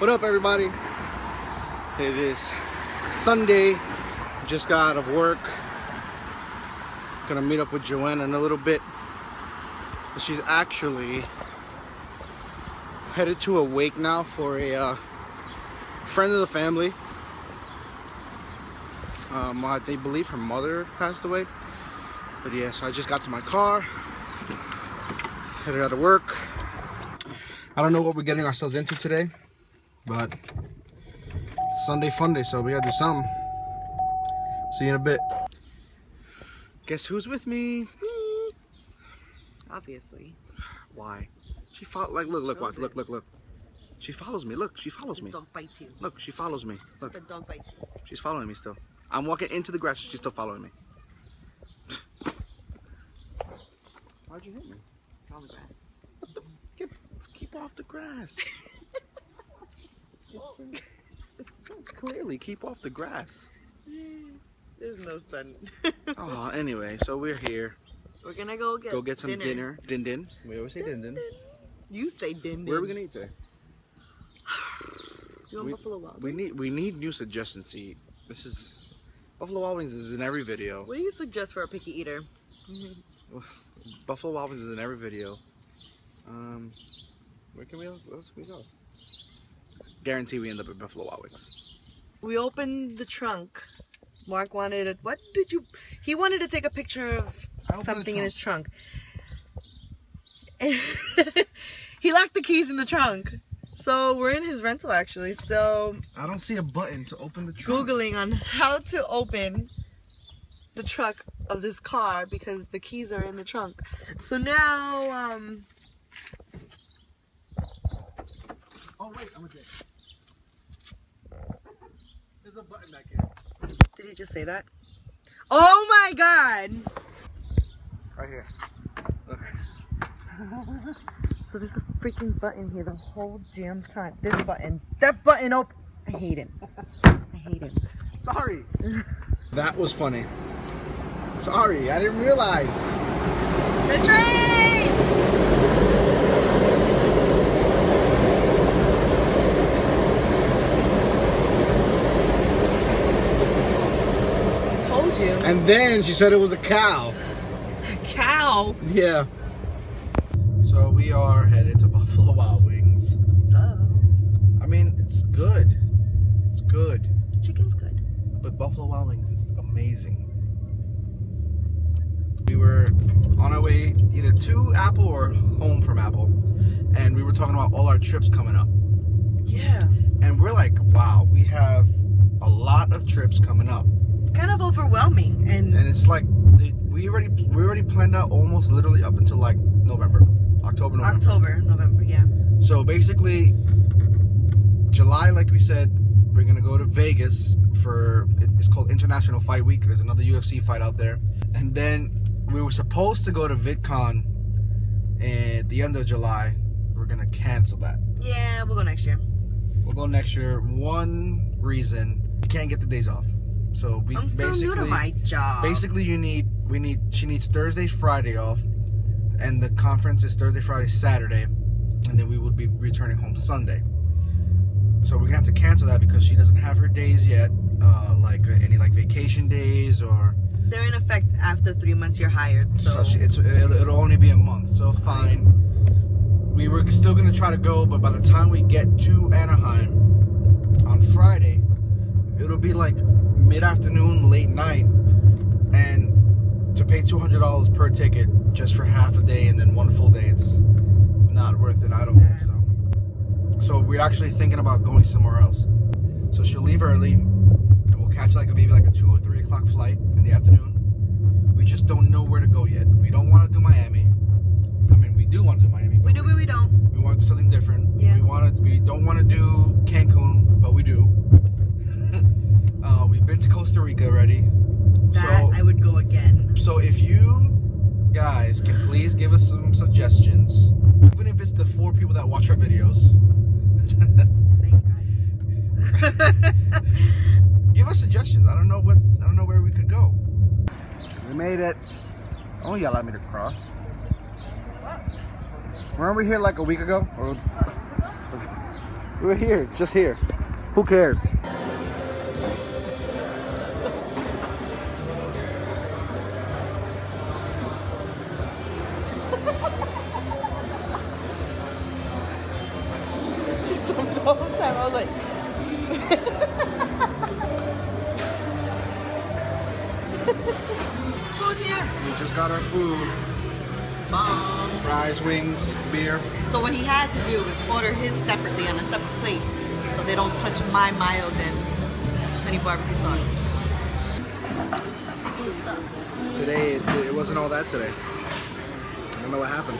What up, everybody? It is Sunday. Just got out of work. Gonna meet up with Joanna in a little bit. She's actually headed to a wake now for a friend of the family. They believe her mother passed away. But yeah, so I just got to my car, headed out of work. I don't know what we're getting ourselves into today, but it's Sunday fun day, so we gotta do something. See you in a bit. Guess who's with me? Me. Obviously. Why? She follow. Like, look. She follows me. Look, she follows me. The dog bites you. Look, she follows me. Look. The dog bites you. She's following me still. I'm walking into the grass. She's still following me. Why'd you hit me? It's on the grass. What the? Keep off the grass. It says clearly, keep off the grass. There's no sun. Oh, anyway, so we're here. We're gonna go get some dinner. Din din. We always say din din. You say din din. Where are we gonna eat today? You want Buffalo Wild Wings? We need new suggestions to eat. This is Buffalo Wild Wings is in every video. What do you suggest for a picky eater? Buffalo Wild Wings is in every video. Where can we go? Where else can we go? Guarantee we end up at Buffalo Wild Wings. We opened the trunk. Mark wanted it. What did you? He wanted to take a picture of something in his trunk. He locked the keys in the trunk. So we're in his rental actually. So I don't see a button to open the trunk. Googling on how to open the truck of this car because the keys are in the trunk. So now oh wait, I'm a dick. There's a button back here. Did he just say that? Oh my god! Right here. Look. So there's a freaking button here the whole damn time. This button. That button up. I hate him. I hate him. Sorry. That was funny. Sorry, I didn't realize. The train! I told you. And then she said it was a cow. A cow? Yeah. So we are headed to Buffalo Wild Wings. Duh. I mean, it's good. It's good. Chicken's good. But Buffalo Wild Wings is amazing. We were on our way either to Apple or home from Apple, and we were talking about all our trips coming up. Yeah. And we're like, wow, we have a lot of trips coming up. It's kind of overwhelming, and it's like we already planned out almost literally up until like October, November, yeah. So basically, July, like we said, we're gonna go to Vegas for, it's called International Fight Week. There's another UFC fight out there. And then we were supposed to go to VidCon at the end of July. We're gonna cancel that. Yeah, we'll go next year. We'll go next year. One reason, we can't get the days off. So we I'm basically, still new to my job. Basically, she needs Thursday, Friday off. And the conference is Thursday, Friday, Saturday, and then we will be returning home Sunday. So we're gonna have to cancel that because she doesn't have her days yet, like any like vacation days or. They're in effect after 3 months you're hired, so. So it'll only be a month, so fine. We were still gonna try to go, but by the time we get to Anaheim on Friday, it'll be like mid-afternoon, late night, and to pay $200 per ticket just for half a day and then one full day, it's not worth it. I don't think so. So we're actually thinking about going somewhere else. So she'll leave early and we'll catch like maybe a 2 or 3 o'clock flight in the afternoon. We just don't know where to go yet. We don't want to do Miami. I mean, we do want to do Miami. But we do, but we don't. We want to do something different. Yeah. We don't want to do Cancun, but we do. We've been to Costa Rica already. That, so, I would go again. So if you guys can please give us some suggestions, even if it's the 4 people that watch our videos. Thanks, guys. Give us suggestions. I don't know where we could go. We made it. Oh, you allowed me to cross. What? Weren't we here like a week ago? Or We're here, just here. Who cares? Just the whole time I was like food's here. We just got our food. Mom. Fries, wings, beer. So what he had to do was order his separately on a separate plate so they don't touch my mild and honey barbecue sauce. Today, it wasn't all that today. I don't know what happened.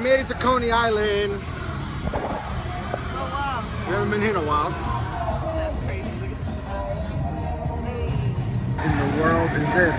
Made it to Coney Island. Oh wow. We haven't been here in a while. That's crazy. Look at this tower. Hey. In the world is this?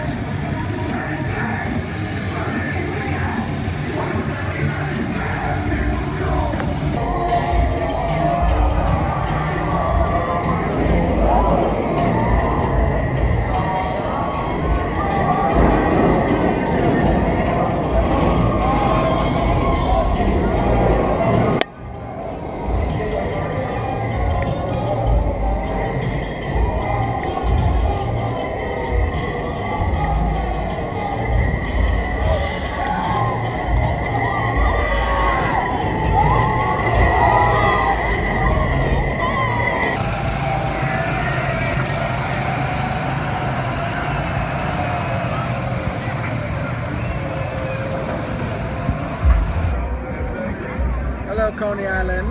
Coney Island.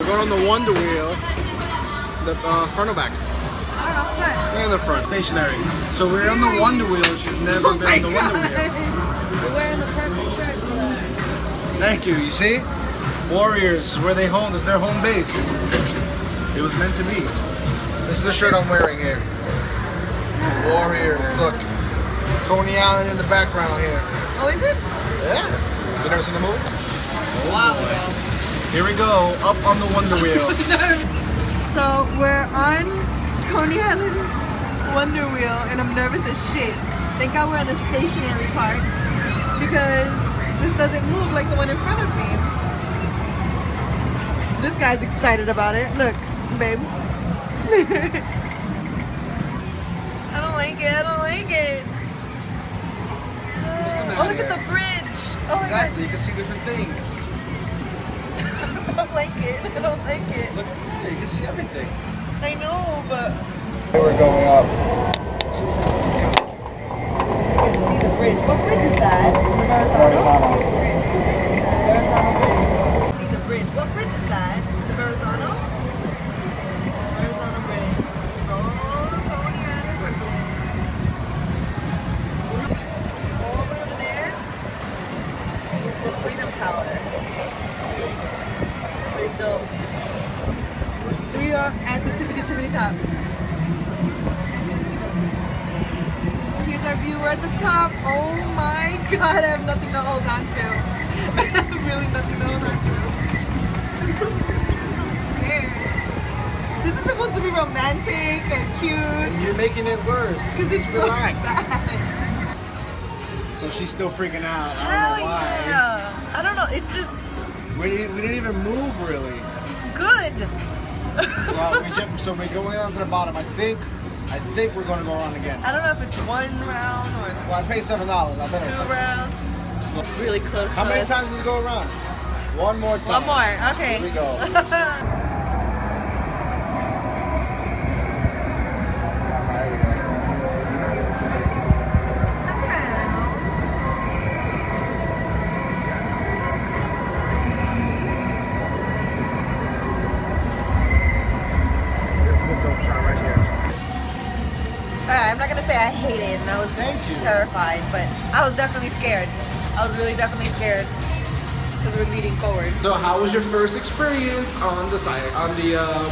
We're going on the Wonder Wheel, the front or back? I don't know, front. We're in the front, stationary. So we're on the Wonder Wheel, she's never been on the Wonder Wheel. We're wearing the perfect shirt for that. Thank you, you see? Warriors, where they home, is their home base. It was meant to be. This is the shirt I'm wearing here. Warriors, look. Coney Island in the background here. Oh, is it? Yeah. You never seen the movie? Wow. Here we go, up on the Wonder Wheel. So, we're on Coney Island's Wonder Wheel, and I'm nervous as shit. Thank God we're on the stationary part, because this doesn't move like the one in front of me. This guy's excited about it. Look, babe. I don't like it. I don't like it. Oh, look at the bridge. Oh, exactly. You can see different things. I don't like it. I don't like it. Look, you can see everything. I know, but we're going up. You can see the bridge. What bridge is that? Verrazano. See the bridge. What bridge is that? The Verrazano? Verrazano Bridge. Coney Island Bridge. Over over there is the Freedom Tower. Pretty dope. We are at the tippity top. Here's our view. We're at the top. Oh my God, I have nothing to hold on to. I have really nothing to hold on to. I'm scared. This is supposed to be romantic and cute. You're making it worse. Because it's so bad. so she's still freaking out. I don't know why. Yeah. I don't know. It's just we didn't even move really. Good. So we're going down to the bottom. I think we're going to go around again. I don't know if it's one round or. Well, I paid $7. I bet two rounds. It's really close. How many times does it go around? One more time. One more. Okay. Here we go. I hated it and I was terrified, but I was definitely scared. I was definitely scared because we were leading forward. So how was your first experience on the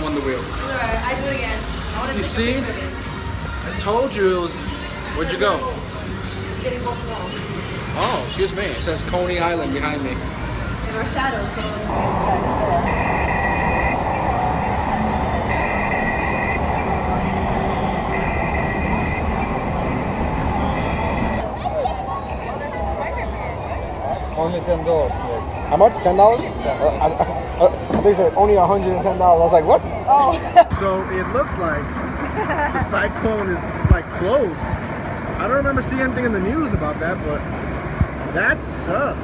Wonder Wheel? Alright, I do it again. I want to take a picture again. I told you it was... Where'd you go? Getting both walls. Oh, excuse me. It says Coney Island behind me. And our shadows. So only $10. How much? $10? Yeah. They said only $110. I was like, what? Oh. So it looks like the Cyclone is like closed. I don't remember seeing anything in the news about that, but that sucks.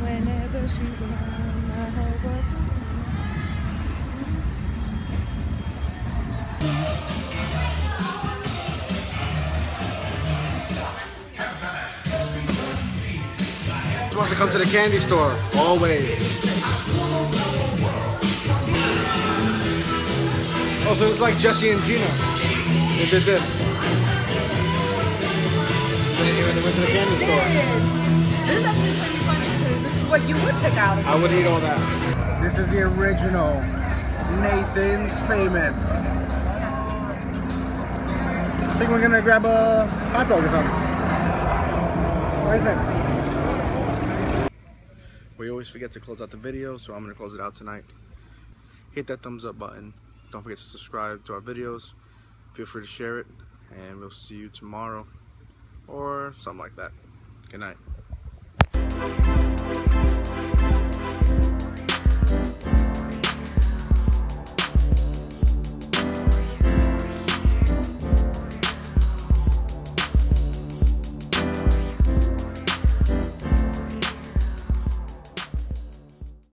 Whenever she's around, I hope wants to come to the candy store always. Oh, so it's like Jesse and Gina. They did this. They went to the candy store. This is actually pretty funny because this is what you would pick out. I would eat all that. This is the original Nathan's Famous. I think we're gonna grab a hot dog or something. What do you think? We always forget to close out the video, so I'm gonna close it out tonight. Hit that thumbs up button. Don't forget to subscribe to our videos. Feel free to share it, and we'll see you tomorrow or something like that. Good night.